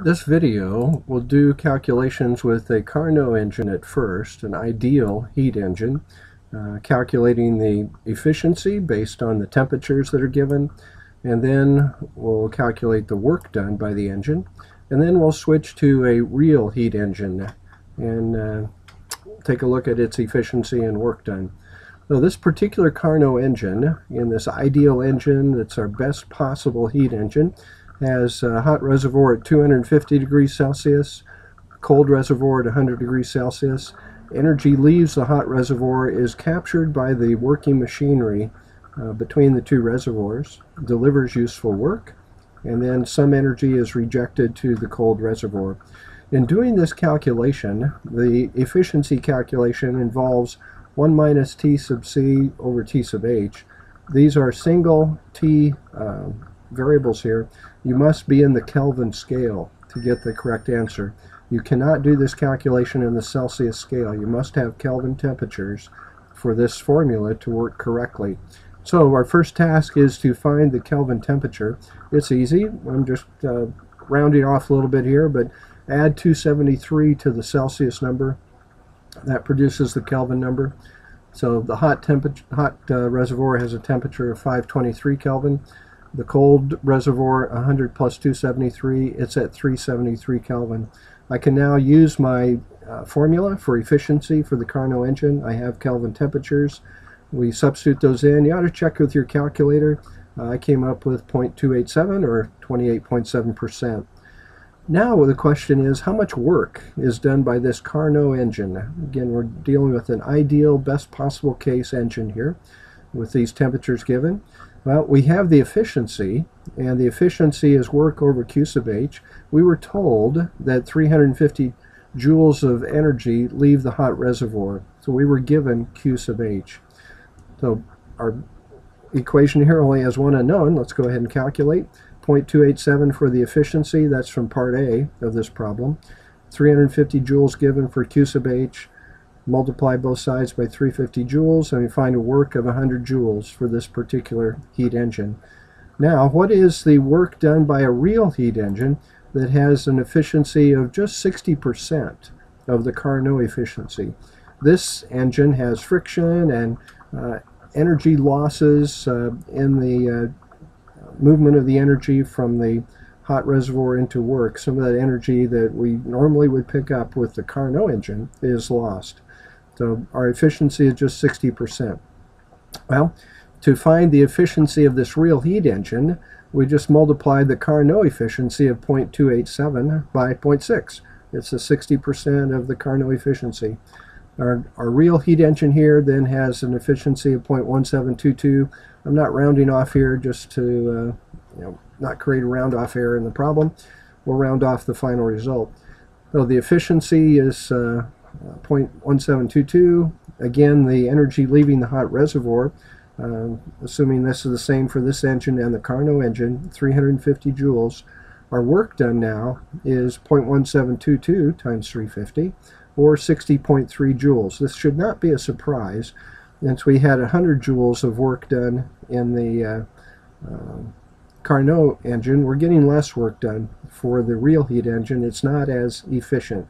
This video will do calculations with a Carnot engine at first, an ideal heat engine, calculating the efficiency based on the temperatures that are given, and then we'll calculate the work done by the engine, and then we'll switch to a real heat engine and take a look at its efficiency and work done. Now, this particular Carnot engine, in this ideal engine that's our best possible heat engine, has a hot reservoir at 250 degrees Celsius, cold reservoir at 100 degrees Celsius. Energy leaves the hot reservoir, is captured by the working machinery between the two reservoirs, delivers useful work, and then some energy is rejected to the cold reservoir. In doing this calculation, the efficiency calculation involves 1 minus T sub C over T sub H. These are single T variables here. You must be in the Kelvin scale to get the correct answer. You cannot do this calculation in the Celsius scale. You must have Kelvin temperatures for this formula to work correctly. So our first task is to find the Kelvin temperature. It's easy. I'm just rounding off a little bit here, but add 273 to the Celsius number. That produces the Kelvin number. So the hot reservoir has a temperature of 523 Kelvin. The cold reservoir, 100 plus 273, it's at 373 Kelvin. I can now use my formula for efficiency for the Carnot engine. I have Kelvin temperatures. We substitute those in. You ought to check with your calculator. I came up with 0.287 or 28.7%. Now the question is, how much work is done by this Carnot engine? Again, we're dealing with an ideal, best possible case engine here with these temperatures given. Well, we have the efficiency, and the efficiency is work over Q sub H. We were told that 350 joules of energy leave the hot reservoir, so we were given Q sub H. So our equation here only has one unknown. Let's go ahead and calculate. 0.287 for the efficiency, that's from part A of this problem. 350 joules given for Q sub H. Multiply both sides by 350 joules, and we find a work of 100 joules for this particular heat engine. Now, what is the work done by a real heat engine that has an efficiency of just 60% of the Carnot efficiency? This engine has friction and energy losses in the movement of the energy from the hot reservoir into work. Some of that energy that we normally would pick up with the Carnot engine is lost. So our efficiency is just 60%. Well, to find the efficiency of this real heat engine, we just multiplied the Carnot efficiency of 0.287 by 0.6. It's a 60% of the Carnot efficiency. Our real heat engine here then has an efficiency of 0.1722. I'm not rounding off here just to not create a round off error in the problem. We'll round off the final result. So the efficiency is 0.1722. Again, the energy leaving the hot reservoir, assuming this is the same for this engine and the Carnot engine, 350 joules. Our work done now is 0.1722 times 350, or 60.3 joules. This should not be a surprise, since we had 100 joules of work done in the Carnot engine. We're getting less work done for the real heat engine. It's not as efficient.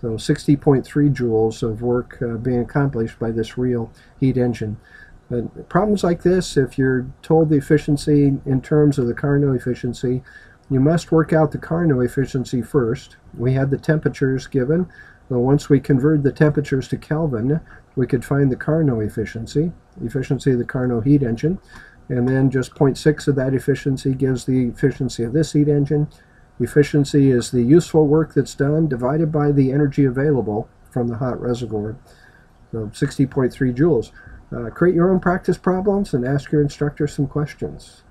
So 60.3 joules of work being accomplished by this real heat engine. But problems like this, if you're told the efficiency in terms of the Carnot efficiency, you must work out the Carnot efficiency first. We had the temperatures given. Well, once we convert the temperatures to Kelvin, we could find the Carnot efficiency of the Carnot heat engine, and then just 0.6 of that efficiency gives the efficiency of this heat engine. Efficiency is the useful work that's done divided by the energy available from the hot reservoir, so 60.3 joules. Create your own practice problems and ask your instructor some questions.